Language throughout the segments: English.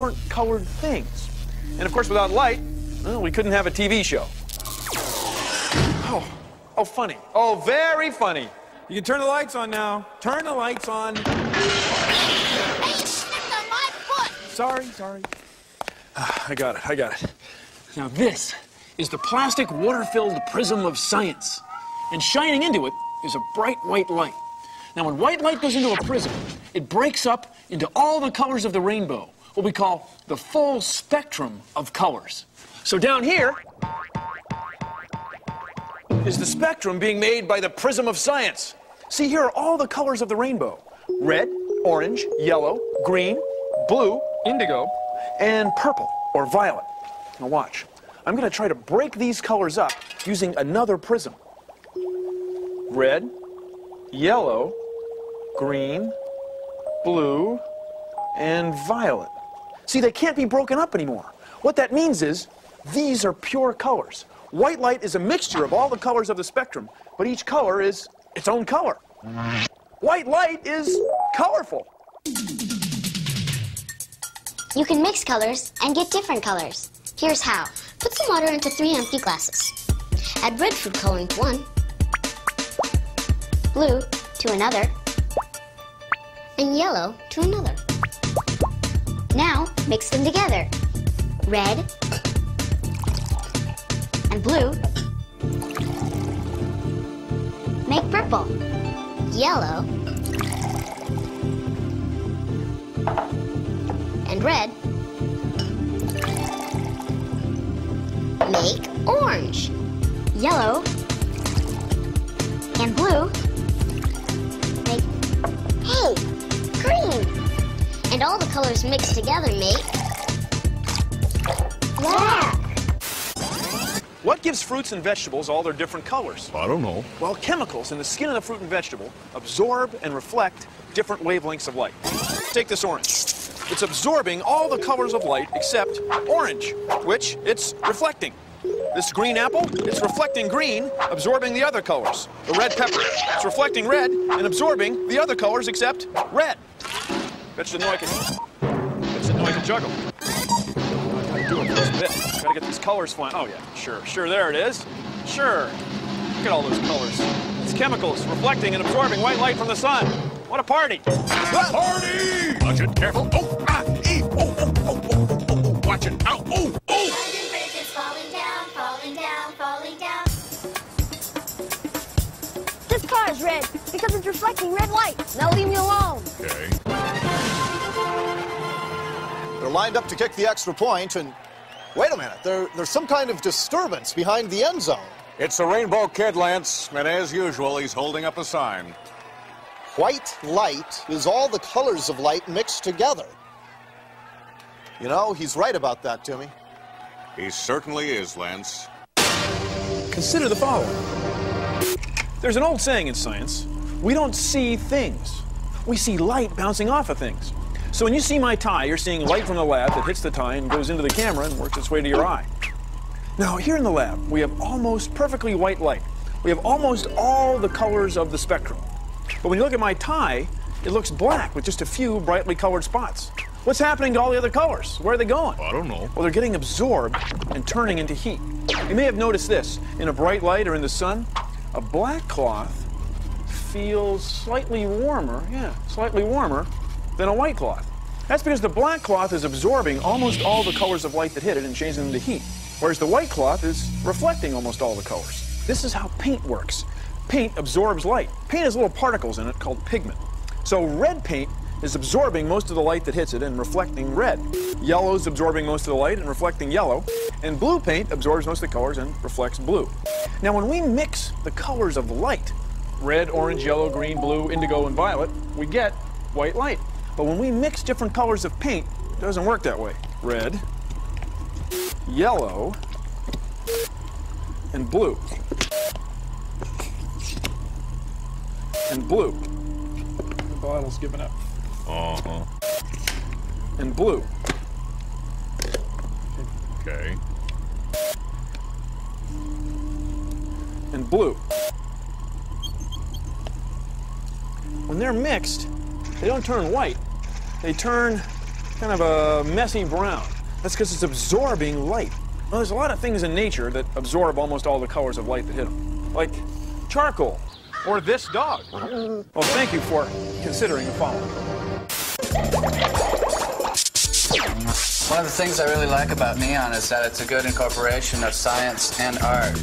weren't colored things. And of course, without light, well, we couldn't have a TV show. Oh, funny. Oh, very funny. You can turn the lights on now. Turn the lights on. Hey, you slipped on my foot! Sorry. I got it. Now this is the plastic water-filled prism of science. And shining into it is a bright white light. Now when white light goes into a prism, it breaks up into all the colors of the rainbow, what we call the full spectrum of colors. So down here is the spectrum being made by the prism of science. See, here are all the colors of the rainbow. Red, orange, yellow, green, blue, indigo, and purple or violet. Now watch. I'm going to try to break these colors up using another prism. Red, yellow, green, blue, and violet. See, they can't be broken up anymore. What that means is these are pure colors. White light is a mixture of all the colors of the spectrum, but each color is its own color. White light is colorful. You can mix colors and get different colors. Here's how. Put some water into 3 empty glasses. Add red food coloring to 1, blue to another, and yellow to another. Now mix them together. Red and blue make purple. Yellow and red make orange. Yellow and blue make, hey, green. And all the colors mixed together make black. What gives fruits and vegetables all their different colors? I don't know. Well, chemicals in the skin of the fruit and vegetable absorb and reflect different wavelengths of light. Take this orange. It's absorbing all the colors of light except orange, which it's reflecting. This green apple, it's reflecting green, absorbing the other colors. The red pepper, it's reflecting red and absorbing the other colors except red. Bet you no I can juggle. I'm doing this bit. Gotta get these colors flying. Oh yeah, sure, there it is. Sure. Look at all those colors. It's chemicals reflecting and absorbing white light from the sun. What a party! Party! Watch it, careful. Oh, ah, e, oh, oh, oh, oh, oh, oh, watch it. Ow, oh, oh. Falling down. This car is red because it's reflecting red light. Now leave me alone. Okay. They're lined up to kick the extra point, and wait a minute, there's some kind of disturbance behind the end zone. It's the Rainbow Kid, Lance, and as usual, he's holding up a sign. White light is all the colors of light mixed together. You know, he's right about that, Timmy. He certainly is, Lance. Consider the following. There's an old saying in science, we don't see things. We see light bouncing off of things. So when you see my tie, you're seeing light from the lab that hits the tie and goes into the camera and works its way to your eye. Now, here in the lab, we have almost perfectly white light. We have almost all the colors of the spectrum. But when you look at my tie, it looks black with just a few brightly colored spots. What's happening to all the other colors? Where are they going? I don't know. Well, they're getting absorbed and turning into heat. You may have noticed this. In a bright light or in the sun, a black cloth feels slightly warmer than a white cloth. That's because the black cloth is absorbing almost all the colors of light that hit it and changing them to heat, whereas the white cloth is reflecting almost all the colors. This is how paint works. Paint absorbs light. Paint has little particles in it called pigment. So red paint is absorbing most of the light that hits it and reflecting red. Yellow's absorbing most of the light and reflecting yellow. And blue paint absorbs most of the colors and reflects blue. Now when we mix the colors of light, red, orange, yellow, green, blue, indigo, and violet, we get white light. But when we mix different colors of paint, it doesn't work that way. Red, yellow, and blue. And blue. The bottle's giving up. Uh-huh. And blue. Okay. And blue. When they're mixed, they don't turn white. They turn kind of a messy brown. That's because it's absorbing light. Well, there's a lot of things in nature that absorb almost all the colors of light that hit them, like charcoal or this dog. Well, thank you for considering the following. One of the things I really like about neon is that it's a good incorporation of science and art.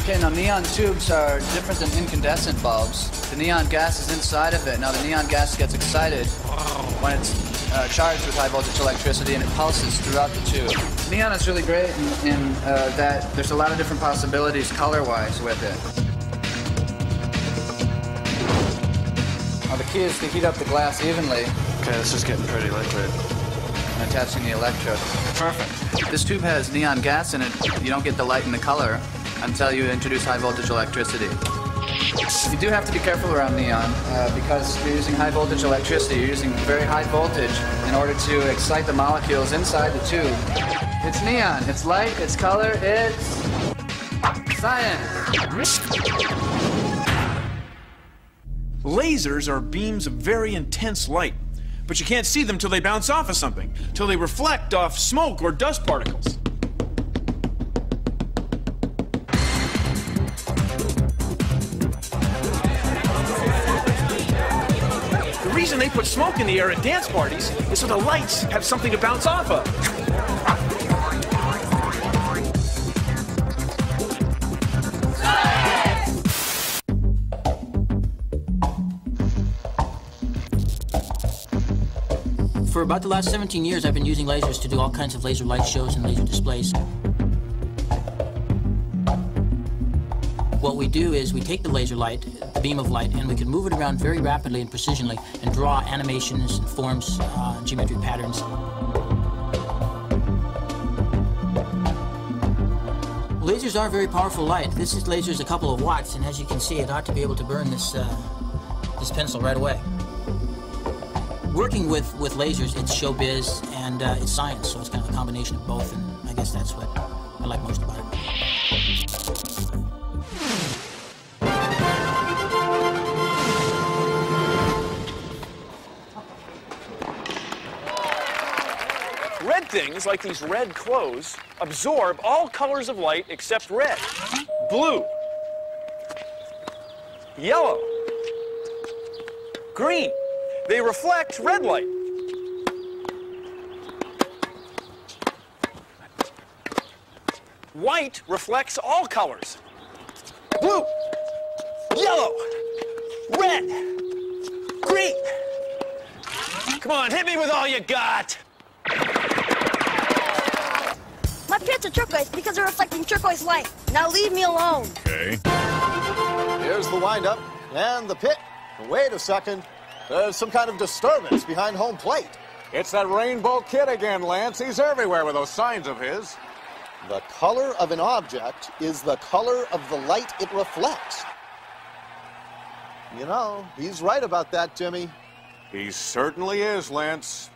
Okay, now neon tubes are different than incandescent bulbs. The neon gas is inside of it. Now the neon gas gets excited when it's charged with high voltage electricity and it pulses throughout the tube. Neon is really great in that there's a lot of different possibilities color-wise with it. Now the key is to heat up the glass evenly. Okay, this is getting pretty liquid. And attaching the electrode. Perfect. This tube has neon gas in it. You don't get the light and the color until you introduce high voltage electricity. You do have to be careful around neon because you're using high voltage electricity. You're using very high voltage in order to excite the molecules inside the tube. It's neon, it's light, it's color, it's science. Lasers are beams of very intense light, but you can't see them till they bounce off of something, till they reflect off smoke or dust particles. The reason they put smoke in the air at dance parties is so the lights have something to bounce off of. Science! For about the last 17 years, I've been using lasers to do all kinds of laser light shows and laser displays. What we do is we take the laser light, the beam of light, and we can move it around very rapidly and precisionly and draw animations and forms, geometric patterns. Lasers are very powerful light. This is lasers a couple of watts, and as you can see, it ought to be able to burn this pencil right away. Working with lasers, it's showbiz and it's science, so it's kind of a combination of both, and I guess that's what I like most about it. Things like these red clothes absorb all colors of light except red, blue, yellow, green. They reflect red light. White reflects all colors. Blue, yellow, red, green. Come on, hit me with all you got. My pants are turquoise because they're reflecting turquoise light. Now leave me alone. Okay. Here's the windup and the pit. Wait a second. There's some kind of disturbance behind home plate. It's that rainbow kid again, Lance. He's everywhere with those signs of his. The color of an object is the color of the light it reflects. You know, he's right about that, Jimmy. He certainly is, Lance.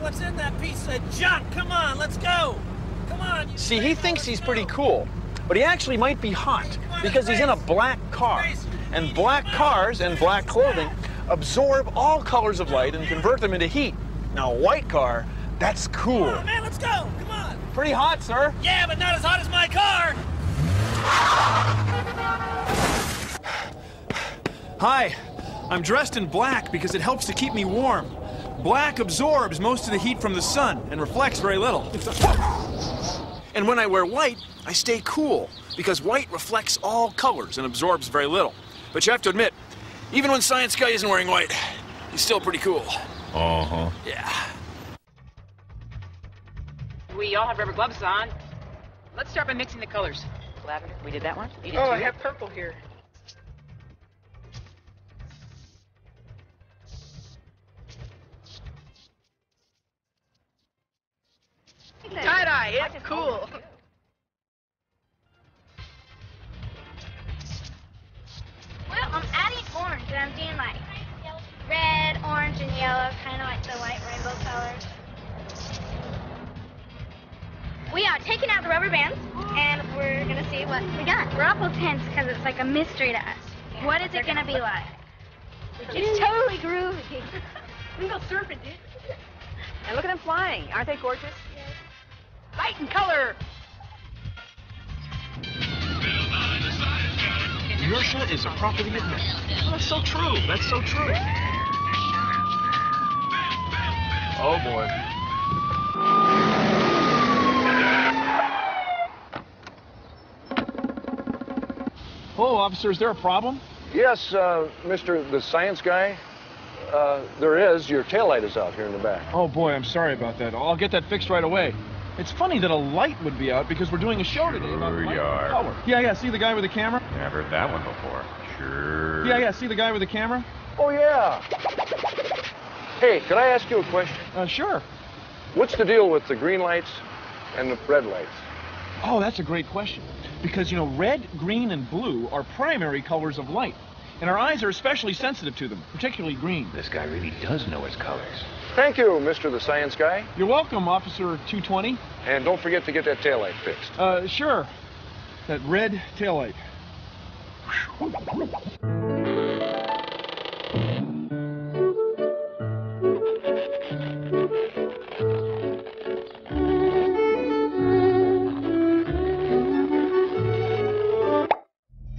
What's in that piece of junk? Come on, let's go. Come on. See, he thinks he's pretty cool, but he actually might be hot because he's in a black car. And black cars and black clothing absorb all colors of light and convert them into heat. Now, a white car, that's cool. Come on, man, let's go. Come on. Pretty hot, sir. Yeah, but not as hot as my car. Hi, I'm dressed in black because it helps to keep me warm. Black absorbs most of the heat from the sun and reflects very little. And when I wear white, I stay cool because white reflects all colors and absorbs very little. But you have to admit, even when Science Guy isn't wearing white, he's still pretty cool. Uh-huh. Yeah. We all have rubber gloves on. Let's start by mixing the colors. Lavender, we did that one. You did too. I have purple here. Tie-dye, it's cool. Well, I'm adding orange, and I'm doing like red, orange, and yellow, kind of like the light rainbow colors. We are taking out the rubber bands, and we're going to see what we got. We're awful tense because it's like a mystery to us. Yeah, what is it going to be like? It's totally groovy. We can go surfing, dude. And look at them flying. Aren't they gorgeous? Yes. Light and color. Inertia is a property of matter. Well, that's so true. That's so true. Oh, boy. Oh, officer, is there a problem? Yes, Mr. the science guy. There is. Your taillight is out here in the back. Oh, boy, I'm sorry about that. I'll get that fixed right away. It's funny that a light would be out because we're doing a show today about light and power. Yeah, see the guy with the camera? Never heard that one before. Sure. Yeah, see the guy with the camera? Oh, yeah. Hey, could I ask you a question? Sure. What's the deal with the green lights and the red lights? Oh, that's a great question. Because, you know, red, green, and blue are primary colors of light. And our eyes are especially sensitive to them, particularly green. This guy really does know his colors. Thank you, Mr. the Science Guy. You're welcome, Officer 220. And don't forget to get that taillight fixed. Sure. That red taillight.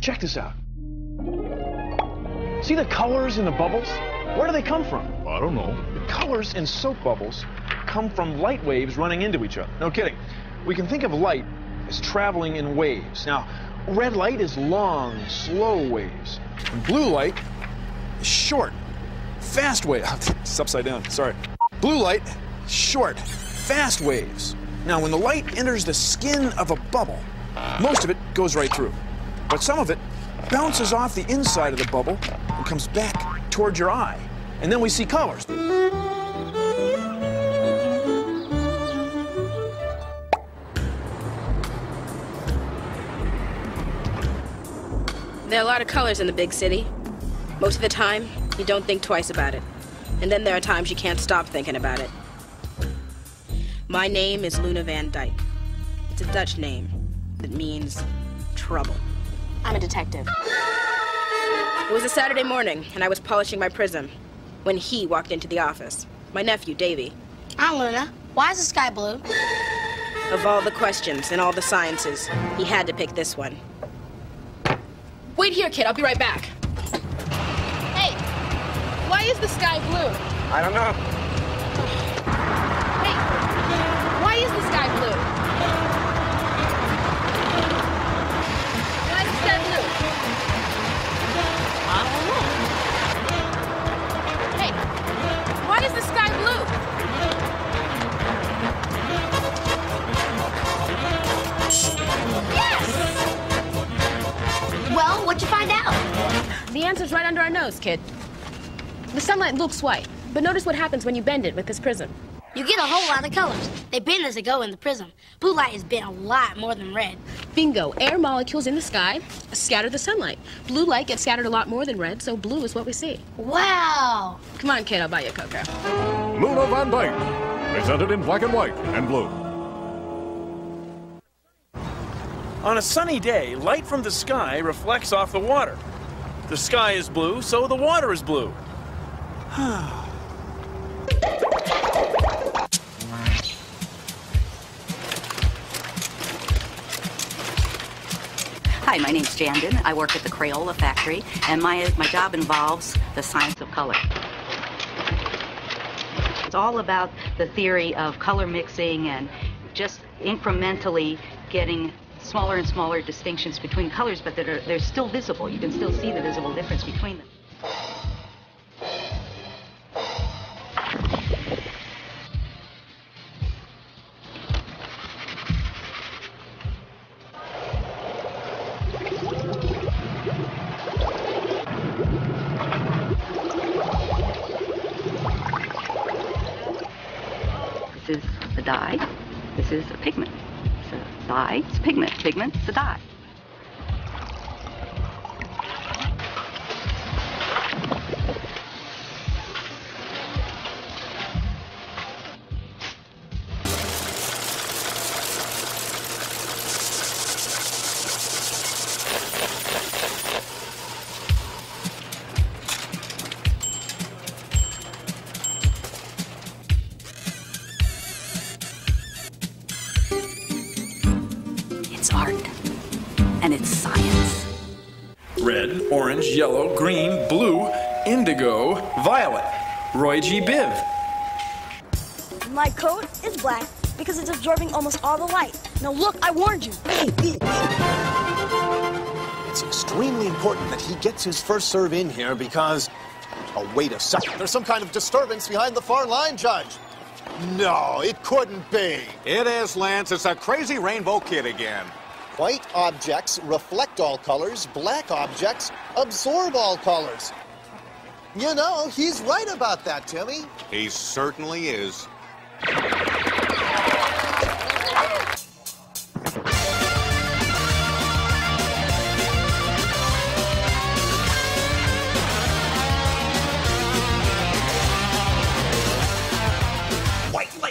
Check this out. See the colors in the bubbles? Where do they come from? I don't know. The colors in soap bubbles come from light waves running into each other. No kidding. We can think of light as traveling in waves. Now, red light is long, slow waves. And blue light is short, fast waves. It's upside down, sorry. Blue light, short, fast waves. Now, when the light enters the skin of a bubble, most of it goes right through. But some of it bounces off the inside of the bubble and comes back toward your eye. And then we see colors. There are a lot of colors in the big city. Most of the time, you don't think twice about it. And then there are times you can't stop thinking about it. My name is Luna Van Dyke. It's a Dutch name that means trouble. I'm a detective. It was a Saturday morning, and I was polishing my prism when he walked into the office. My nephew, Davey. I'm Luna. Why is the sky blue? Of all the questions in all the sciences, he had to pick this one. Wait here, kid. I'll be right back. Hey, why is the sky blue? I don't know. Hey, why is the sky blue? Why is the sky blue? Yes! Well, what'd you find out? The answer's right under our nose, kid. The sunlight looks white, but notice what happens when you bend it with this prism. You get a whole lot of colors. They bend as they go in the prism. Blue light has bent a lot more than red. Bingo. Air molecules in the sky scatter the sunlight. Blue light gets scattered a lot more than red, so blue is what we see. Wow! Come on, kid, I'll buy you a cocoa. Luna Van Dyke, presented in black and white and blue. On a sunny day, light from the sky reflects off the water. The sky is blue, so the water is blue. Hi, my name's Jandon. I work at the Crayola factory, and my job involves the science of color. It's all about the theory of color mixing and just incrementally getting smaller and smaller distinctions between colors, but that they're still visible. You can still see the visible difference between them. This is a dye. This is a pigment. It's a dye. It's a pigment. Pigment's a dye. orange, yellow, green, blue, indigo, violet. Roy G. Biv. My coat is black because it's absorbing almost all the light. Now look, I warned you. It's extremely important that he gets his first serve in here because... Oh, wait a second. There's some kind of disturbance behind the far line, Judge. No, it couldn't be. It is, Lance. It's a crazy rainbow kid again. White objects reflect all colors. Black objects absorb all colors. You know, he's right about that, Timmy. He certainly is.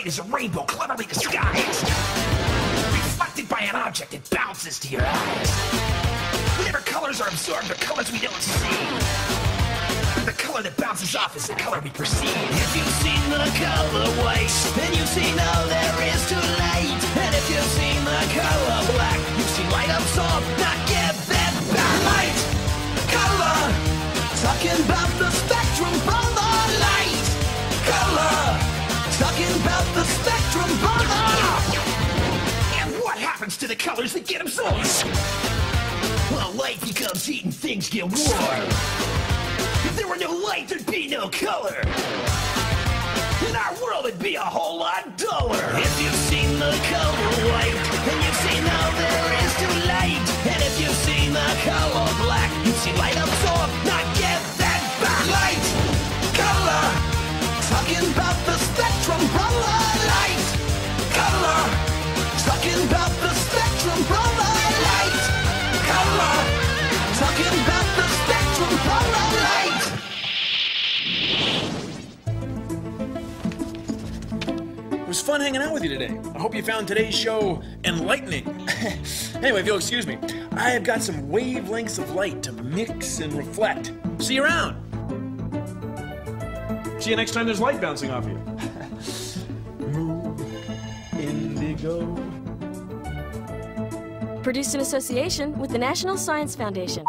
Is a rainbow cleverly disguised, reflected by an object that bounces to your eyes. Whenever colors are absorbed, the colors we don't see. The color that bounces off is the color we perceive. If you've seen the color white, then you've seen all there is to light. And if you've seen the color black, you've seen light absorb. Now give that back light. Color, talking about the spectrum of the light. Color. Talking about the spectrum of. And what happens to the colors that get absorbed? Well, light becomes heat and things get warm. If there were no light, there'd be no color. In our world, it'd be a whole lot duller. If you've seen the color white, then you've seen all there is to light. And if you've seen the color black, you've seen light absorb. Now give that back. Light, color. Talking about the spectrum from the light. Color. Talking about the spectrum from the light. Color. Talking about the spectrum from the light. It was fun hanging out with you today. I hope you found today's show enlightening. Anyway, if you'll excuse me, I have got some wavelengths of light to mix and reflect. See you around. See you next time there's light bouncing off you. Moon, indigo. Produced in association with the National Science Foundation.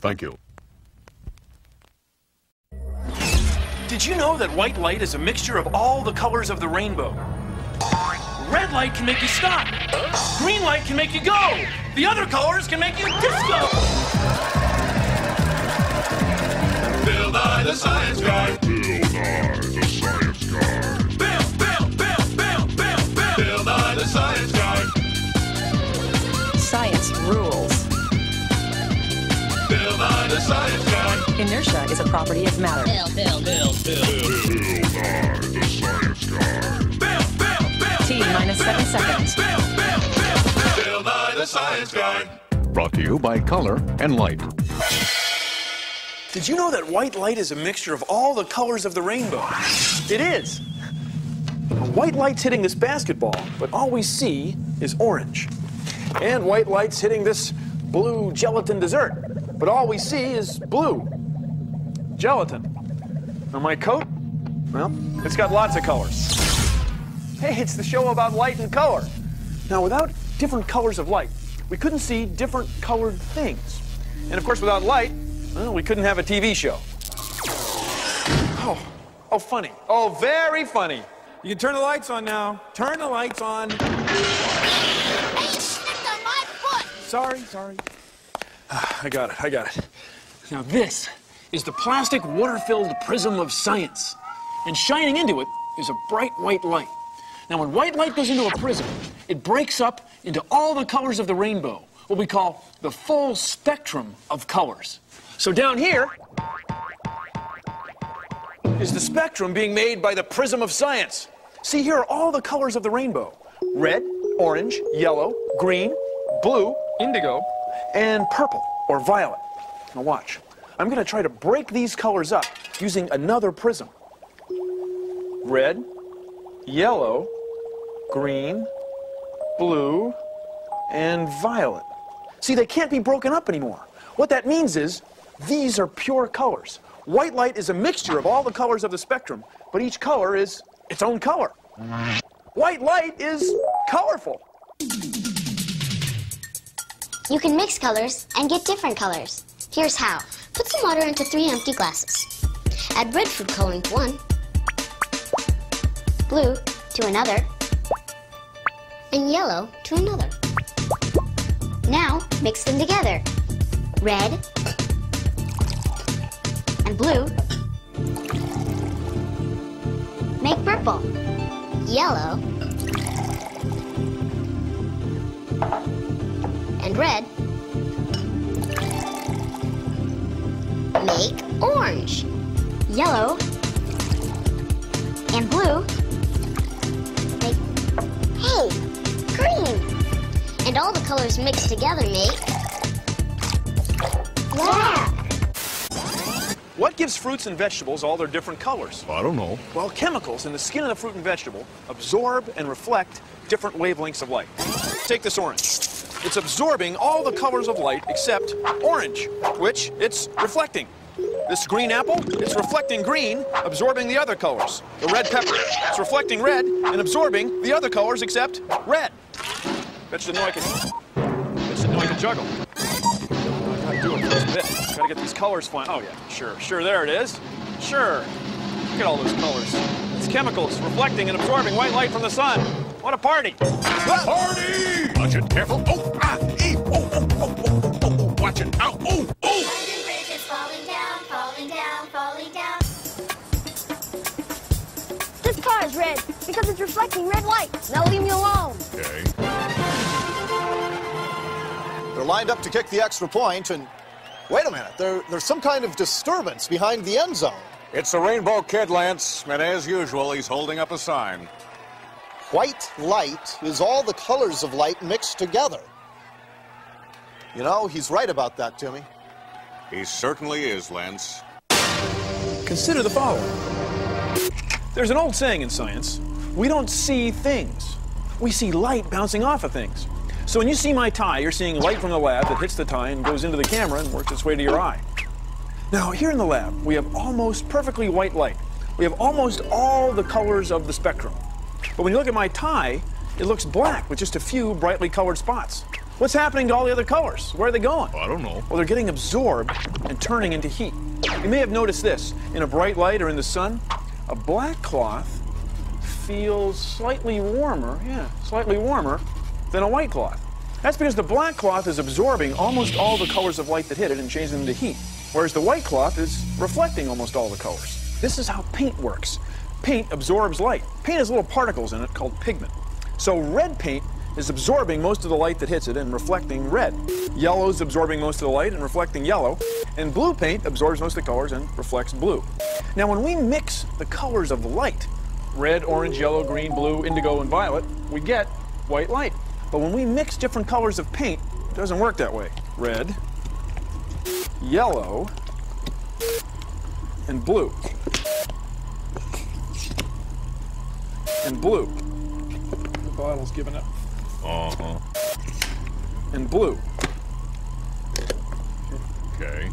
Thank you. Did you know that white light is a mixture of all the colors of the rainbow? Red light can make you stop. Green light can make you go. The other colors can make you disco. Bill Nye, the science guy. Bill Nye, the science guy. Bill, Bill. Bill Nye, the science guy. Science rules. Bill Nye, the science guy. Inertia is a property of matter. Bill Nye, the science guy. T minus 7 seconds. Bill Nye, the science guy. Brought to you by color and light. Did you know that white light is a mixture of all the colors of the rainbow? It is. White light's hitting this basketball, but all we see is orange. And white light's hitting this blue gelatin dessert. But all we see is blue gelatin. And my coat, well, it's got lots of colors. Hey, it's the show about light and color. Now, without different colors of light, we couldn't see different colored things. And of course, without light, well, we couldn't have a TV show. Oh, funny. Oh, very funny. You can turn the lights on now. Turn the lights on. Hey, you stepped on my foot! Sorry. I got it. Now this is the plastic water-filled prism of science. And shining into it is a bright white light. Now, when white light goes into a prism, it breaks up into all the colors of the rainbow, what we call the full spectrum of colors. So down here is the spectrum being made by the prism of science. See, here are all the colors of the rainbow. Red, orange, yellow, green, blue, indigo, and purple, or violet. Now watch. I'm going to try to break these colors up using another prism. Red, yellow, green, blue, and violet. See, they can't be broken up anymore. What that means is these are pure colors. White light is a mixture of all the colors of the spectrum, but each color is its own color. White light is colorful. You can mix colors and get different colors. Here's how. Put some water into 3 empty glasses. Add red food coloring to 1, blue to another, and yellow to another. Now mix them together. Red and blue make purple. Yellow and red make orange. Yellow and blue make, hey, green. And all the colors mixed together make black. What gives fruits and vegetables all their different colors? I don't know. Well, chemicals in the skin of the fruit and vegetable absorb and reflect different wavelengths of light. Take this orange. It's absorbing all the colors of light except orange, which it's reflecting. This green apple, it's reflecting green, absorbing the other colors. The red pepper, it's reflecting red and absorbing the other colors except red. Bet you didn't know I could juggle. I gotta do it for this bit. Gotta get these colors flying. Oh yeah, sure, sure, there it is. Sure. Look at all those colors. It's chemicals reflecting and absorbing white light from the sun. What a party! Party! Watch it, careful. Oh, ah, ee, oh, oh, oh, oh, oh, oh, watch it. Ow, oh, oh! London Bridge is falling down, falling down, falling down. This car is red because it's reflecting red light. Now leave me alone. Okay. They're lined up to kick the extra point, and wait a minute, there's some kind of disturbance behind the end zone. It's the Rainbow Kid, Lance, and as usual, he's holding up a sign. White light is all the colors of light mixed together. You know, he's right about that, Timmy. He certainly is, Lance. Consider the following. There's an old saying in science, we don't see things. We see light bouncing off of things. So when you see my tie, you're seeing light from the lab that hits the tie and goes into the camera and works its way to your eye. Now, here in the lab, we have almost perfectly white light. We have almost all the colors of the spectrum. But when you look at my tie, it looks black with just a few brightly colored spots. What's happening to all the other colors? Where are they going? I don't know. Well, they're getting absorbed and turning into heat. You may have noticed this. In a bright light or in the sun, a black cloth feels slightly warmer, than a white cloth. That's because the black cloth is absorbing almost all the colors of light that hit it and changing them to heat, whereas the white cloth is reflecting almost all the colors. This is how paint works. Paint absorbs light. Paint has little particles in it called pigment. So red paint is absorbing most of the light that hits it and reflecting red. Yellow is absorbing most of the light and reflecting yellow, and blue paint absorbs most of the colors and reflects blue. Now, when we mix the colors of the light, red, orange, yellow, green, blue, indigo, and violet, we get white light. But when we mix different colors of paint, it doesn't work that way. Red, yellow, and blue. And blue. The bottle's giving up. And blue. Okay.